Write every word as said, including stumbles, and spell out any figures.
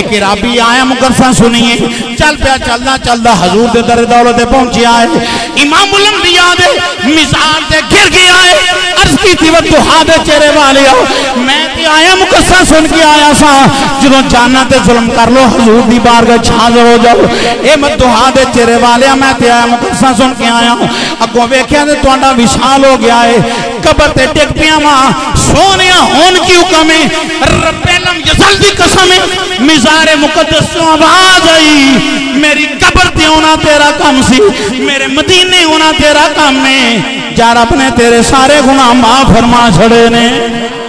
एक राबी आया मुकरसा सुनिए चल पे चलदा चलदा हुजूर दे दर दौलत पहुंचया है। इमामुल अंबिया दे मिज़ार ते गिर गया है। अर्ज की थी वो दुहा दे चेहरे वाले आओ मैं ते आया मुकरसा सुन के आया सा जदों जाना ते जुल्म कर लो हुजूर दी बारगाह हाजिर हो जाओ। ए मैं दुहा दे चेहरे वाले मैं ते आया मुकरसा सुन के आया हूं अगो वेखिया ते तुहाडा विशाल हो गया है कबर ते टिक पिया मां सोनिया होन क्यों कमे रब्बल यजल दी कसम है मिज़ारे मुकद्दस तो आवाज आई मेरी कब्र ते होना तेरा काम सी मेरे मदीने होना तेरा काम है। यार अपने तेरे सारे गुनाह माफ फरमा छड़े ने।